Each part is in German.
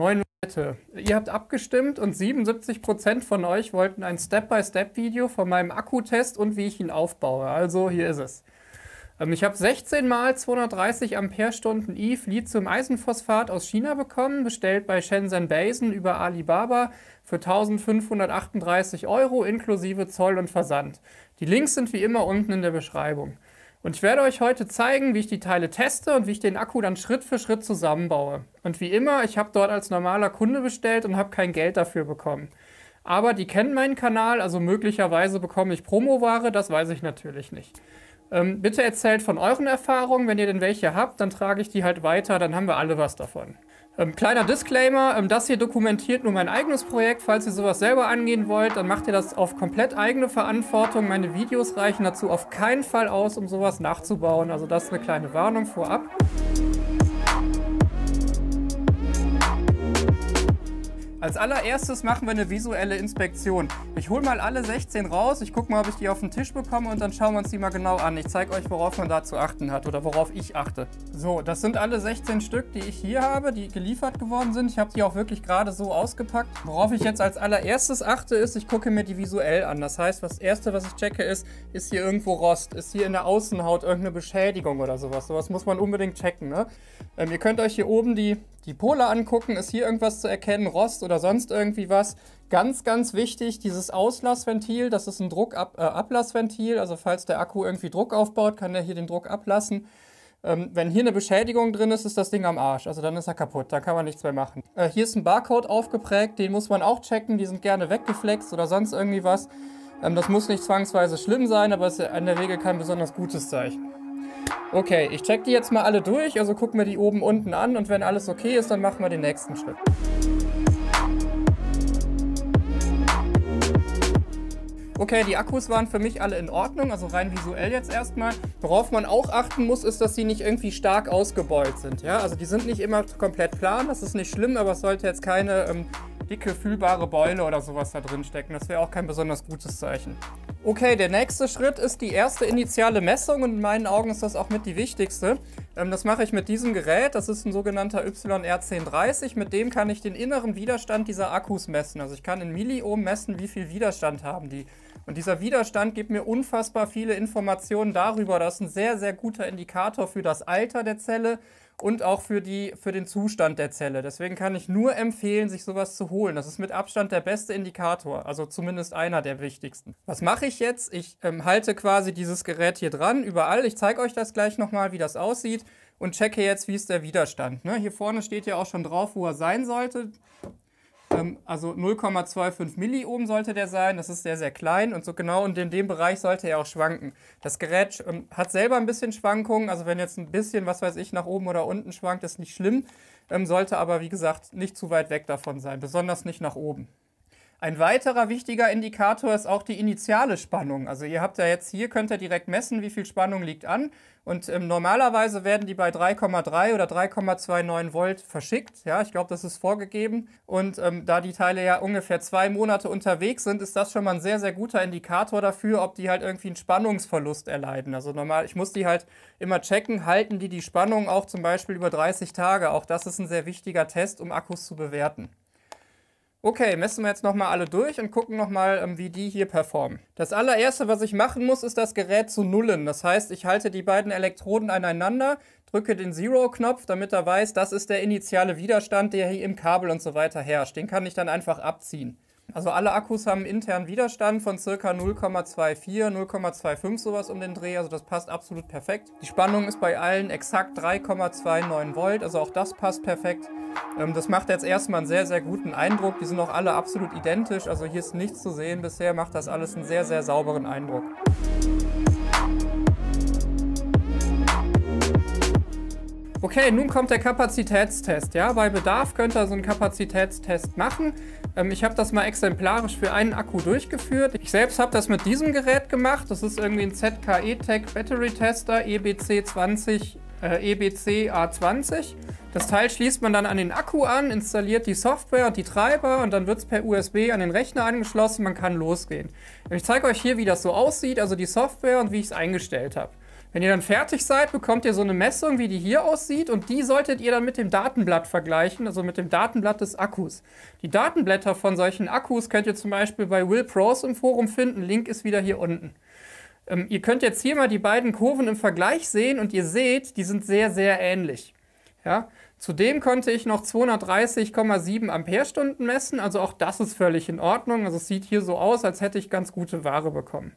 9 Leute. Ihr habt abgestimmt und 77% von euch wollten ein Step-by-Step-Video von meinem Akkutest und wie ich ihn aufbaue. Also hier ist es. Ich habe 16x 230 Ah EVE Lithium-Eisenphosphat aus China bekommen, bestellt bei Shenzhen Basin über Alibaba für 1.538 € inklusive Zoll und Versand. Die Links sind wie immer unten in der Beschreibung. Und ich werde euch heute zeigen, wie ich die Teile teste und wie ich den Akku dann Schritt für Schritt zusammenbaue. Und wie immer, ich habe dort als normaler Kunde bestellt und habe kein Geld dafür bekommen. Aber die kennen meinen Kanal, also möglicherweise bekomme ich Promoware, das weiß ich natürlich nicht. Bitte erzählt von euren Erfahrungen, wenn ihr denn welche habt, dann trage ich die halt weiter, dann haben wir alle was davon. Kleiner Disclaimer, das hier dokumentiert nur mein eigenes Projekt, falls ihr sowas selber angehen wollt, dann macht ihr das auf komplett eigene Verantwortung. Meine Videos reichen dazu auf keinen Fall aus, um sowas nachzubauen, also das ist eine kleine Warnung vorab. Als allererstes machen wir eine visuelle Inspektion. Ich hole mal alle 16 raus, ich gucke mal, ob ich die auf den Tisch bekomme und dann schauen wir uns die mal genau an. Ich zeige euch, worauf man da zu achten hat oder worauf ich achte. So, das sind alle 16 Stück, die ich hier habe, die geliefert geworden sind. Ich habe die auch wirklich gerade so ausgepackt. Worauf ich jetzt als allererstes achte ist, ich gucke mir die visuell an. Das heißt, das Erste, was ich checke ist, ist hier irgendwo Rost? Ist hier in der Außenhaut irgendeine Beschädigung oder sowas? Sowas muss man unbedingt checken, ne? Ihr könnt euch hier oben die Pole angucken, ist hier irgendwas zu erkennen, Rost oder sonst irgendwie was. Ganz, ganz wichtig, dieses Auslassventil, das ist ein Druckablassventil, also falls der Akku irgendwie Druck aufbaut, kann der hier den Druck ablassen. Wenn hier eine Beschädigung drin ist, ist das Ding am Arsch, also dann ist er kaputt, da kann man nichts mehr machen. Hier ist ein Barcode aufgeprägt, den muss man auch checken, die sind gerne weggeflext oder sonst irgendwie was. Das muss nicht zwangsweise schlimm sein, aber es ist in der Regel kein besonders gutes Zeichen. Okay, ich check die jetzt mal alle durch, also gucken wir die oben unten an und wenn alles okay ist, dann machen wir den nächsten Schritt. Okay, die Akkus waren für mich alle in Ordnung, also rein visuell jetzt erstmal. Worauf man auch achten muss, ist, dass sie nicht irgendwie stark ausgebeult sind. Ja? Also die sind nicht immer komplett plan, das ist nicht schlimm, aber es sollte jetzt keine dicke, fühlbare Beule oder sowas da drin stecken. Das wäre auch kein besonders gutes Zeichen. Okay, der nächste Schritt ist die erste initiale Messung und in meinen Augen ist das auch mit die wichtigste. Das mache ich mit diesem Gerät, das ist ein sogenannter YR1030, mit dem kann ich den inneren Widerstand dieser Akkus messen. Also ich kann in Milliohm messen, wie viel Widerstand haben die. Und dieser Widerstand gibt mir unfassbar viele Informationen darüber. Das ist ein sehr, sehr guter Indikator für das Alter der Zelle und auch für den Zustand der Zelle. Deswegen kann ich nur empfehlen, sich sowas zu holen. Das ist mit Abstand der beste Indikator, also zumindest einer der wichtigsten. Was mache ich jetzt? Ich halte quasi dieses Gerät hier dran, überall. Ich zeige euch das gleich nochmal, wie das aussieht und checke jetzt, wie ist der Widerstand. Ne? Hier vorne steht ja auch schon drauf, wo er sein sollte. Also 0,25 Milliohm sollte der sein, das ist sehr, sehr klein und so genau und in dem Bereich sollte er auch schwanken. Das Gerät hat selber ein bisschen Schwankungen, also wenn jetzt ein bisschen, was weiß ich, nach oben oder unten schwankt, ist nicht schlimm, sollte aber wie gesagt nicht zu weit weg davon sein, besonders nicht nach oben. Ein weiterer wichtiger Indikator ist auch die initiale Spannung. Also ihr habt ja jetzt hier, könnt ihr direkt messen, wie viel Spannung liegt an. Und normalerweise werden die bei 3,3 oder 3,29 Volt verschickt. Ja, ich glaube, das ist vorgegeben. Und da die Teile ja ungefähr 2 Monate unterwegs sind, ist das schon mal ein sehr, sehr guter Indikator dafür, ob die halt irgendwie einen Spannungsverlust erleiden. Also normal, ich muss die halt immer checken, halten die Spannung auch zum Beispiel über 30 Tage. Auch das ist ein sehr wichtiger Test, um Akkus zu bewerten. Okay, messen wir jetzt nochmal alle durch und gucken nochmal, wie die hier performen. Das allererste, was ich machen muss, ist das Gerät zu nullen. Das heißt, ich halte die beiden Elektroden aneinander, drücke den Zero-Knopf, damit er weiß, das ist der initiale Widerstand, der hier im Kabel und so weiter herrscht. Den kann ich dann einfach abziehen. Also alle Akkus haben einen internen Widerstand von ca. 0,24, 0,25, sowas um den Dreh, also das passt absolut perfekt. Die Spannung ist bei allen exakt 3,29 Volt, also auch das passt perfekt. Das macht jetzt erstmal einen sehr, sehr guten Eindruck, die sind auch alle absolut identisch, also hier ist nichts zu sehen bisher, macht das alles einen sehr, sehr sauberen Eindruck. Okay, nun kommt der Kapazitätstest. Ja, bei Bedarf könnt ihr so einen Kapazitätstest machen. Ich habe das mal exemplarisch für einen Akku durchgeführt. Ich selbst habe das mit diesem Gerät gemacht. Das ist irgendwie ein ZKE Tech Battery Tester EBC A20. Das Teil schließt man dann an den Akku an, installiert die Software und die Treiber und dann wird es per USB an den Rechner angeschlossen. Man kann losgehen. Ich zeige euch hier, wie das so aussieht, also die Software und wie ich es eingestellt habe. Wenn ihr dann fertig seid, bekommt ihr so eine Messung, wie die hier aussieht, und die solltet ihr dann mit dem Datenblatt vergleichen, also mit dem Datenblatt des Akkus. Die Datenblätter von solchen Akkus könnt ihr zum Beispiel bei Willpros im Forum finden, Link ist wieder hier unten. Ihr könnt jetzt hier mal die beiden Kurven im Vergleich sehen und ihr seht, die sind sehr, sehr ähnlich. Ja? Zudem konnte ich noch 230,7 Amperestunden messen, also auch das ist völlig in Ordnung. Also es sieht hier so aus, als hätte ich ganz gute Ware bekommen.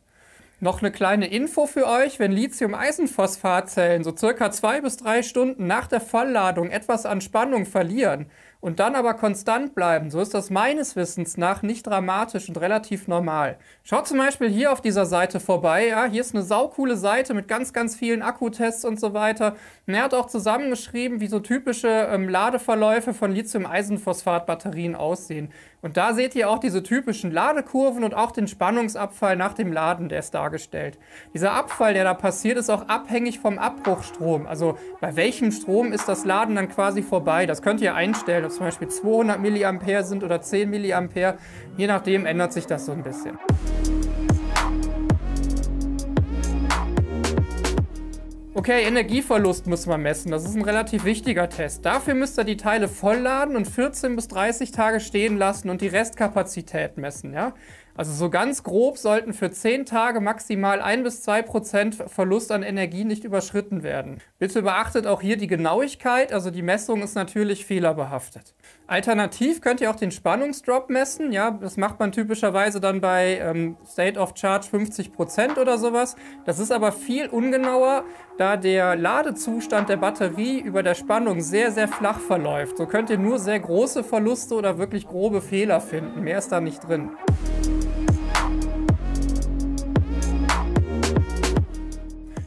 Noch eine kleine Info für euch, wenn Lithium-Eisenphosphat-Zellen so circa 2 bis 3 Stunden nach der Vollladung etwas an Spannung verlieren und dann aber konstant bleiben, so ist das meines Wissens nach nicht dramatisch und relativ normal. Schaut zum Beispiel hier auf dieser Seite vorbei, ja, hier ist eine saucoole Seite mit ganz, ganz vielen Akkutests und so weiter. Und er hat auch zusammengeschrieben, wie so typische Ladeverläufe von Lithium-Eisenphosphat-Batterien aussehen. Und da seht ihr auch diese typischen Ladekurven und auch den Spannungsabfall nach dem Laden, der ist dargestellt. Dieser Abfall, der da passiert, ist auch abhängig vom Abbruchstrom. Also bei welchem Strom ist das Laden dann quasi vorbei? Das könnt ihr einstellen, ob zum Beispiel 200 mA sind oder 10 mA. Je nachdem ändert sich das so ein bisschen. Okay, Energieverlust muss man messen. Das ist ein relativ wichtiger Test. Dafür müsst ihr die Teile vollladen und 14 bis 30 Tage stehen lassen und die Restkapazität messen. Ja? Also so ganz grob sollten für 10 Tage maximal 1 bis 2% Verlust an Energie nicht überschritten werden. Bitte beachtet auch hier die Genauigkeit, also die Messung ist natürlich fehlerbehaftet. Alternativ könnt ihr auch den Spannungsdrop messen. Ja, das macht man typischerweise dann bei State of Charge 50% oder sowas. Das ist aber viel ungenauer, da der Ladezustand der Batterie über der Spannung sehr, sehr flach verläuft. So könnt ihr nur sehr große Verluste oder wirklich grobe Fehler finden. Mehr ist da nicht drin.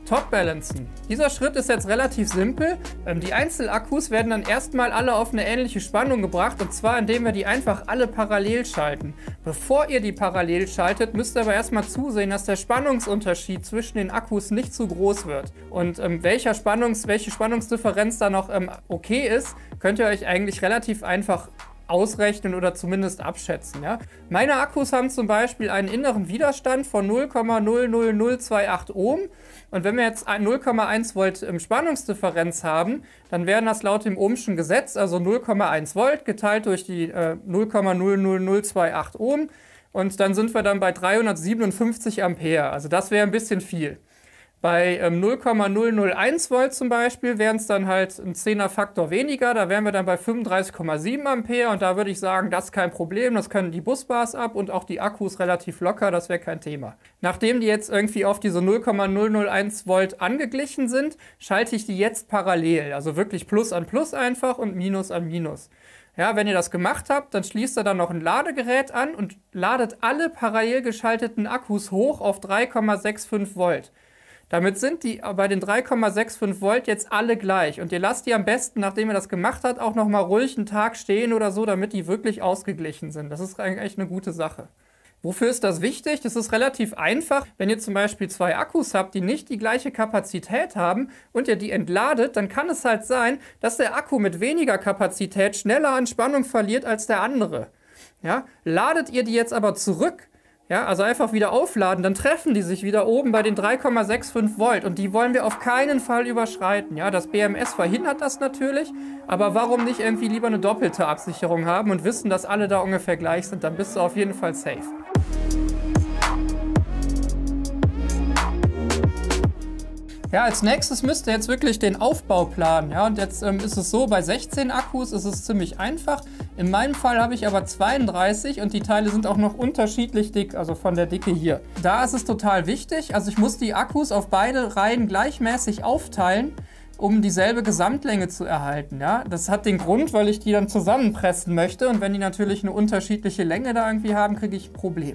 Top-Balancen. Dieser Schritt ist jetzt relativ simpel. Die Einzelakkus werden dann erstmal alle auf eine ähnliche Spannung gebracht, und zwar indem wir die einfach alle parallel schalten. Bevor ihr die parallel schaltet, müsst ihr aber erstmal zusehen, dass der Spannungsunterschied zwischen den Akkus nicht zu groß wird. Und welche Spannungsdifferenz da noch okay ist, könnt ihr euch eigentlich relativ einfach ausrechnen oder zumindest abschätzen. Ja? Meine Akkus haben zum Beispiel einen inneren Widerstand von 0,00028 Ohm. Und wenn wir jetzt 0,1 Volt Spannungsdifferenz haben, dann wären das laut dem Ohmschen Gesetz, also 0,1 Volt geteilt durch die 0,00028 Ohm. Und dann sind wir dann bei 357 Ampere. Also das wäre ein bisschen viel. Bei 0,001 Volt zum Beispiel wären es dann halt ein 10er Faktor weniger, da wären wir dann bei 35,7 Ampere und da würde ich sagen, das ist kein Problem, das können die Busbars ab und auch die Akkus relativ locker, das wäre kein Thema. Nachdem die jetzt irgendwie auf diese 0,001 Volt angeglichen sind, schalte ich die jetzt parallel, also wirklich Plus an Plus einfach und Minus an Minus. Ja, wenn ihr das gemacht habt, dann schließt ihr dann noch ein Ladegerät an und ladet alle parallel geschalteten Akkus hoch auf 3,65 Volt. Damit sind die bei den 3,65 Volt jetzt alle gleich. Und ihr lasst die am besten, nachdem ihr das gemacht habt, auch nochmal ruhig einen Tag stehen oder so, damit die wirklich ausgeglichen sind. Das ist eigentlich echt eine gute Sache. Wofür ist das wichtig? Das ist relativ einfach. Wenn ihr zum Beispiel 2 Akkus habt, die nicht die gleiche Kapazität haben und ihr die entladet, dann kann es halt sein, dass der Akku mit weniger Kapazität schneller an Spannung verliert als der andere. Ja? Ladet ihr die jetzt aber zurück, ja, also einfach wieder aufladen, dann treffen die sich wieder oben bei den 3,65 Volt und die wollen wir auf keinen Fall überschreiten. Ja, das BMS verhindert das natürlich, aber warum nicht irgendwie lieber eine doppelte Absicherung haben und wissen, dass alle da ungefähr gleich sind, dann bist du auf jeden Fall safe. Ja, als nächstes müsst ihr jetzt wirklich den Aufbau planen. Ja, und jetzt ist es so, bei 16 Akkus ist es ziemlich einfach. In meinem Fall habe ich aber 32 und die Teile sind auch noch unterschiedlich dick, also von der Dicke hier. Da ist es total wichtig, also ich muss die Akkus auf beide Reihen gleichmäßig aufteilen, um dieselbe Gesamtlänge zu erhalten. Ja? Das hat den Grund, weil ich die dann zusammenpressen möchte und wenn die natürlich eine unterschiedliche Länge da irgendwie haben, kriege ich ein Problem.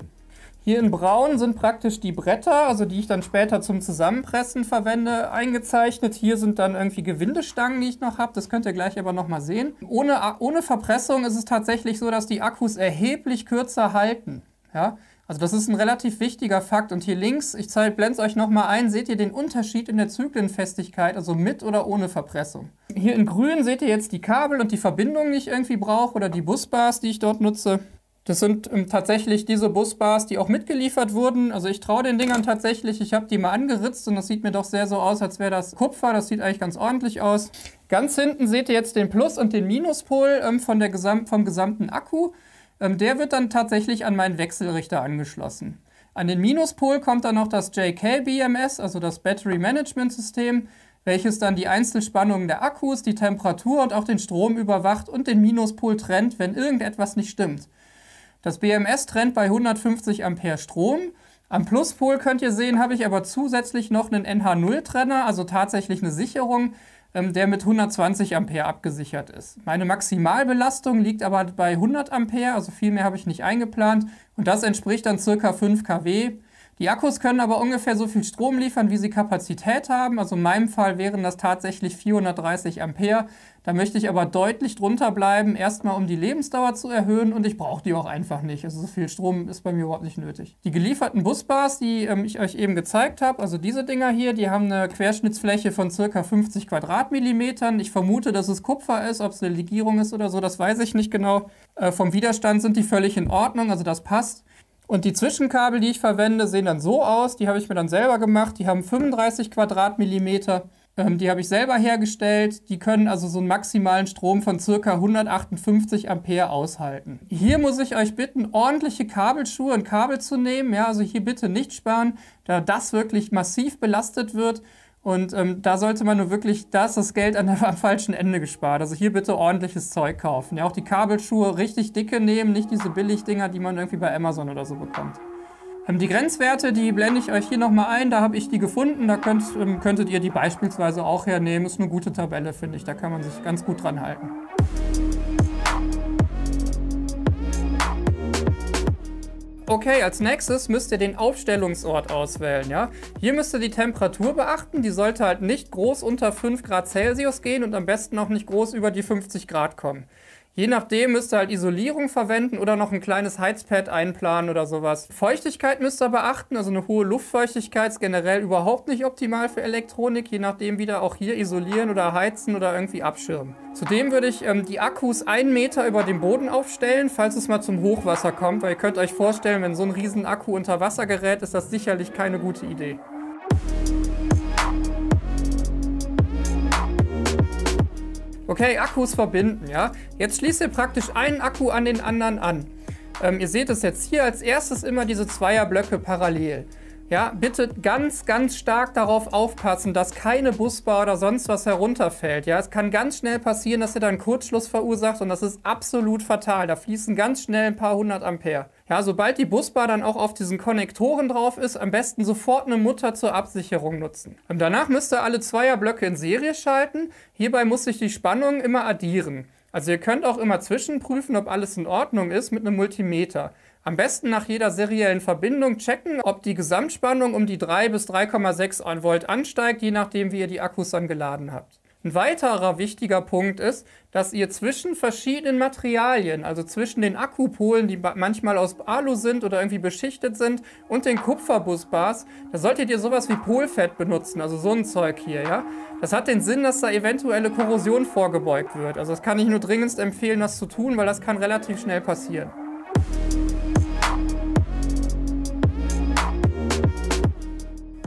Hier in braun sind praktisch die Bretter, also die ich dann später zum Zusammenpressen verwende, eingezeichnet. Hier sind dann irgendwie Gewindestangen, die ich noch habe. Das könnt ihr gleich aber nochmal sehen. Ohne Verpressung ist es tatsächlich so, dass die Akkus erheblich kürzer halten. Ja? Also das ist ein relativ wichtiger Fakt. Und hier links, ich blende es euch nochmal ein, seht ihr den Unterschied in der Zyklenfestigkeit, also mit oder ohne Verpressung. Hier in grün seht ihr jetzt die Kabel und die Verbindungen, die ich irgendwie brauche oder die Busbars, die ich dort nutze. Das sind tatsächlich diese Busbars, die auch mitgeliefert wurden. Also ich traue den Dingern tatsächlich. Ich habe die mal angeritzt und das sieht mir doch sehr so aus, als wäre das Kupfer. Das sieht eigentlich ganz ordentlich aus. Ganz hinten seht ihr jetzt den Plus- und den Minuspol vom gesamten Akku. Der wird dann tatsächlich an meinen Wechselrichter angeschlossen. An den Minuspol kommt dann noch das JK BMS, also das Battery Management System, welches dann die Einzelspannungen der Akkus, die Temperatur und auch den Strom überwacht und den Minuspol trennt, wenn irgendetwas nicht stimmt. Das BMS trennt bei 150 Ampere Strom. Am Pluspol könnt ihr sehen, habe ich aber zusätzlich noch einen NH0-Trenner, also tatsächlich eine Sicherung, der mit 120 Ampere abgesichert ist. Meine Maximalbelastung liegt aber bei 100 Ampere, also viel mehr habe ich nicht eingeplant. Und das entspricht dann ca. 5 kW. Die Akkus können aber ungefähr so viel Strom liefern, wie sie Kapazität haben. Also in meinem Fall wären das tatsächlich 430 Ampere. Da möchte ich aber deutlich drunter bleiben, erstmal um die Lebensdauer zu erhöhen, und ich brauche die auch einfach nicht. Also so viel Strom ist bei mir überhaupt nicht nötig. Die gelieferten Busbars, die ich euch eben gezeigt habe, also diese Dinger hier, die haben eine Querschnittsfläche von ca. 50 Quadratmillimetern. Ich vermute, dass es Kupfer ist, ob es eine Legierung ist oder so, das weiß ich nicht genau. Vom Widerstand sind die völlig in Ordnung, also das passt. Und die Zwischenkabel, die ich verwende, sehen dann so aus. Die habe ich mir dann selber gemacht. Die haben 35 Quadratmillimeter. Die habe ich selber hergestellt. Die können also so einen maximalen Strom von ca. 158 Ampere aushalten. Hier muss ich euch bitten, ordentliche Kabelschuhe und Kabel zu nehmen. Ja, also hier bitte nicht sparen, da das wirklich massiv belastet wird. Und da sollte man nur wirklich das Geld am falschen Ende gespart. Also hier bitte ordentliches Zeug kaufen. Ja, auch die Kabelschuhe richtig dicke nehmen, nicht diese Billigdinger, die man irgendwie bei Amazon oder so bekommt. Die Grenzwerte, die blende ich euch hier nochmal ein. Da habe ich die gefunden. Da könntet ihr die beispielsweise auch hernehmen. Ist eine gute Tabelle, finde ich. Da kann man sich ganz gut dran halten. Okay, als nächstes müsst ihr den Aufstellungsort auswählen. Ja? Hier müsst ihr die Temperatur beachten. Die sollte halt nicht groß unter 5 Grad Celsius gehen und am besten auch nicht groß über die 50 Grad kommen. Je nachdem müsst ihr halt Isolierung verwenden oder noch ein kleines Heizpad einplanen oder sowas. Feuchtigkeit müsst ihr beachten, also eine hohe Luftfeuchtigkeit ist generell überhaupt nicht optimal für Elektronik. Je nachdem wieder auch hier isolieren oder heizen oder irgendwie abschirmen. Zudem würde ich die Akkus 1 Meter über dem Boden aufstellen, falls es mal zum Hochwasser kommt. Weil ihr könnt euch vorstellen, wenn so ein riesen Akku unter Wasser gerät, ist das sicherlich keine gute Idee. Okay, Akkus verbinden, ja. Jetzt schließt ihr praktisch einen Akku an den anderen an. Ihr seht es jetzt hier als erstes immer diese Zweierblöcke parallel. Ja, bitte ganz, ganz stark darauf aufpassen, dass keine Busbar oder sonst was herunterfällt. Ja, es kann ganz schnell passieren, dass ihr da einen Kurzschluss verursacht und das ist absolut fatal. Da fließen ganz schnell ein paar hundert Ampere. Ja, sobald die Busbar dann auch auf diesen Konnektoren drauf ist, am besten sofort eine Mutter zur Absicherung nutzen. Und danach müsst ihr alle Zweierblöcke in Serie schalten. Hierbei muss sich die Spannung immer addieren. Also ihr könnt auch immer zwischenprüfen, ob alles in Ordnung ist mit einem Multimeter. Am besten nach jeder seriellen Verbindung checken, ob die Gesamtspannung um die 3 bis 3,6 Volt ansteigt, je nachdem, wie ihr die Akkus dann geladen habt. Ein weiterer wichtiger Punkt ist, dass ihr zwischen verschiedenen Materialien, also zwischen den Akkupolen, die manchmal aus Alu sind oder irgendwie beschichtet sind, und den Kupferbusbars, da solltet ihr sowas wie Polfett benutzen, also so ein Zeug hier, ja. Das hat den Sinn, dass da eventuelle Korrosion vorgebeugt wird. Also das kann ich nur dringendst empfehlen, das zu tun, weil das kann relativ schnell passieren.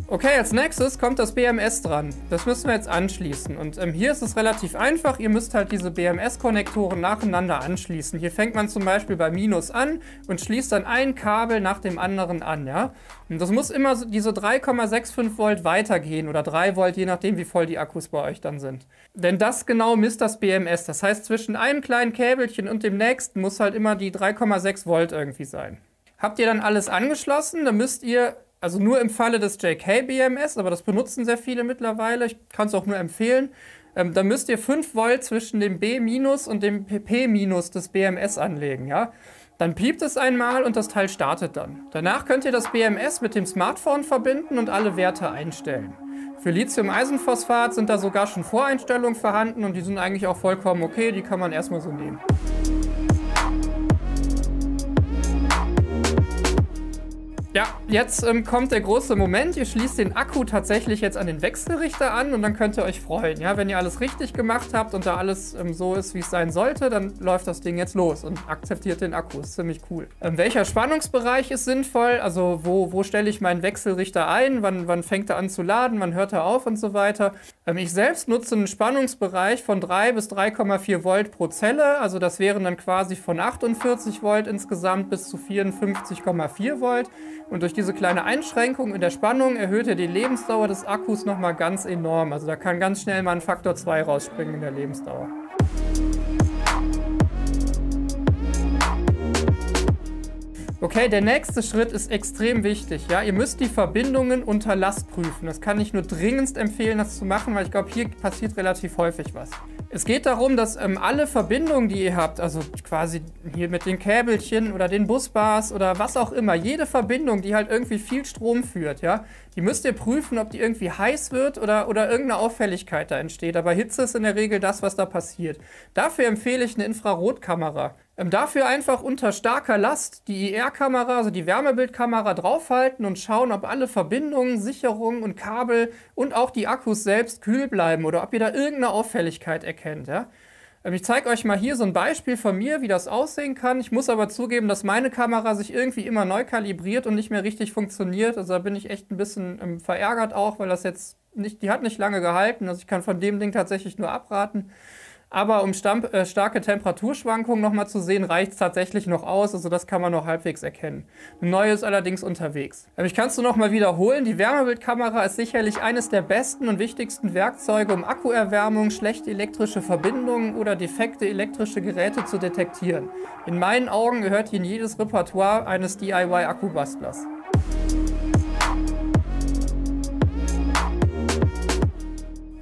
Okay, als nächstes kommt das BMS dran. Das müssen wir jetzt anschließen. Und hier ist es relativ einfach. Ihr müsst halt diese BMS-Konnektoren nacheinander anschließen. Hier fängt man zum Beispiel bei Minus an und schließt dann ein Kabel nach dem anderen an. Ja? Und das muss immer diese 3,65 Volt weitergehen oder 3 Volt, je nachdem, wie voll die Akkus bei euch dann sind. Denn das genau misst das BMS. Das heißt, zwischen einem kleinen Käbelchen und dem nächsten muss halt immer die 3,6 Volt irgendwie sein. Habt ihr dann alles angeschlossen, dann müsst ihr... Also nur im Falle des JK BMS, aber das benutzen sehr viele mittlerweile, ich kann es auch nur empfehlen. Da müsst ihr 5 Volt zwischen dem B- und dem P- des BMS anlegen, ja. Dann piept es einmal und das Teil startet dann. Danach könnt ihr das BMS mit dem Smartphone verbinden und alle Werte einstellen. Für Lithium-Eisenphosphat sind da sogar schon Voreinstellungen vorhanden und die sind eigentlich auch vollkommen okay, die kann man erstmal so nehmen. Ja, jetzt kommt der große Moment. Ihr schließt den Akku tatsächlich jetzt an den Wechselrichter an und dann könnt ihr euch freuen. Ja, wenn ihr alles richtig gemacht habt und da alles so ist, wie es sein sollte, dann läuft das Ding jetzt los und akzeptiert den Akku. Ist ziemlich cool. Welcher Spannungsbereich ist sinnvoll? Also wo stelle ich meinen Wechselrichter ein? Wann fängt er an zu laden? Wann hört er auf und so weiter? Ich selbst nutze einen Spannungsbereich von 3 bis 3,4 Volt pro Zelle. Also das wären dann quasi von 48 Volt insgesamt bis zu 54,4 Volt. Und durch diese kleine Einschränkung in der Spannung erhöht er die Lebensdauer des Akkus nochmal ganz enorm. Also da kann ganz schnell mal ein Faktor 2 rausspringen in der Lebensdauer. Okay, der nächste Schritt ist extrem wichtig. Ja? Ihr müsst die Verbindungen unter Last prüfen. Das kann ich nur dringendst empfehlen, das zu machen, weil ich glaube, hier passiert relativ häufig was. Es geht darum, dass alle Verbindungen, die ihr habt, also quasi hier mit den Käbelchen oder den Busbars oder was auch immer, jede Verbindung, die halt irgendwie viel Strom führt, ja, die müsst ihr prüfen, ob die irgendwie heiß wird oder irgendeine Auffälligkeit da entsteht. Aber Hitze ist in der Regel das, was da passiert. Dafür empfehle ich eine Infrarotkamera. Dafür einfach unter starker Last die IR-Kamera, also die Wärmebildkamera, draufhalten und schauen, ob alle Verbindungen, Sicherungen und Kabel und auch die Akkus selbst kühl bleiben oder ob ihr da irgendeine Auffälligkeit erkennt. Ja? Ich zeige euch mal hier so ein Beispiel von mir, wie das aussehen kann. Ich muss aber zugeben, dass meine Kamera sich irgendwie immer neu kalibriert und nicht mehr richtig funktioniert. Also da bin ich echt ein bisschen verärgert auch, weil das jetzt nicht, die hat nicht lange gehalten. Also ich kann von dem Ding tatsächlich nur abraten. Aber um starke Temperaturschwankungen nochmal zu sehen, reicht es tatsächlich noch aus. Also das kann man noch halbwegs erkennen. Eine neue ist allerdings unterwegs. Ich kann es nur nochmal wiederholen. Die Wärmebildkamera ist sicherlich eines der besten und wichtigsten Werkzeuge, um Akkuerwärmung, schlechte elektrische Verbindungen oder defekte elektrische Geräte zu detektieren. In meinen Augen gehört hier in jedes Repertoire eines DIY-Akkubastlers.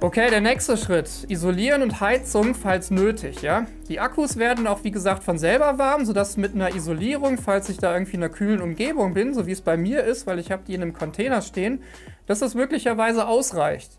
Okay, der nächste Schritt. Isolieren und Heizung, falls nötig, ja. Die Akkus werden auch, wie gesagt, von selber warm, sodass mit einer Isolierung, falls ich da irgendwie in einer kühlen Umgebung bin, so wie es bei mir ist, weil ich habe die in einem Container stehen, dass das möglicherweise ausreicht.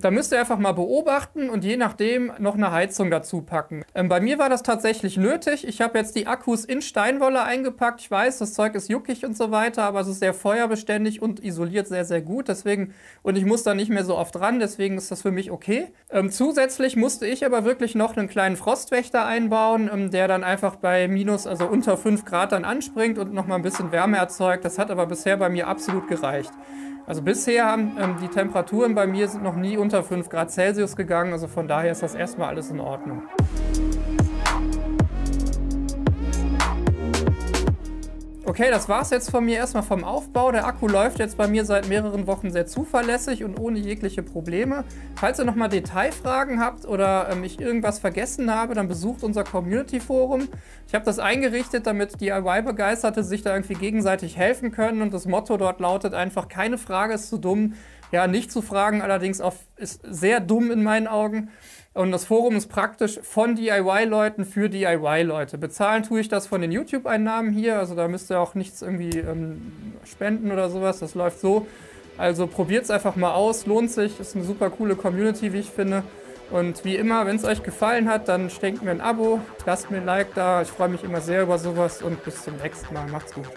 Da müsst ihr einfach mal beobachten und je nachdem noch eine Heizung dazu packen. Bei mir war das tatsächlich nötig. Ich habe jetzt die Akkus in Steinwolle eingepackt. Ich weiß, das Zeug ist juckig und so weiter, aber es ist sehr feuerbeständig und isoliert sehr, sehr gut. Deswegen, und ich muss da nicht mehr so oft ran, deswegen ist das für mich okay. Zusätzlich musste ich aber wirklich noch einen kleinen Frostwächter einbauen, der dann einfach bei minus, also unter 5 Grad dann anspringt und nochmal ein bisschen Wärme erzeugt. Das hat aber bisher bei mir absolut gereicht. Also bisher haben die Temperaturen bei mir sind noch nie unter 5 Grad Celsius gegangen, also von daher ist das erstmal alles in Ordnung. Okay, das war's jetzt von mir erstmal vom Aufbau. Der Akku läuft jetzt bei mir seit mehreren Wochen sehr zuverlässig und ohne jegliche Probleme. Falls ihr nochmal Detailfragen habt oder ich irgendwas vergessen habe, dann besucht unser Community-Forum. Ich habe das eingerichtet, damit DIY-Begeisterte sich da irgendwie gegenseitig helfen können. Und das Motto dort lautet einfach, keine Frage ist zu dumm. Ja, nicht zu fragen, allerdings auch ist sehr dumm in meinen Augen. Und das Forum ist praktisch von DIY-Leuten für DIY-Leute. Bezahlen tue ich das von den YouTube-Einnahmen hier, also da müsst ihr auch nichts irgendwie spenden oder sowas, das läuft so. Also probiert es einfach mal aus, lohnt sich, ist eine super coole Community, wie ich finde. Und wie immer, wenn es euch gefallen hat, dann schenkt mir ein Abo, lasst mir ein Like da, ich freue mich immer sehr über sowas und bis zum nächsten Mal, macht's gut.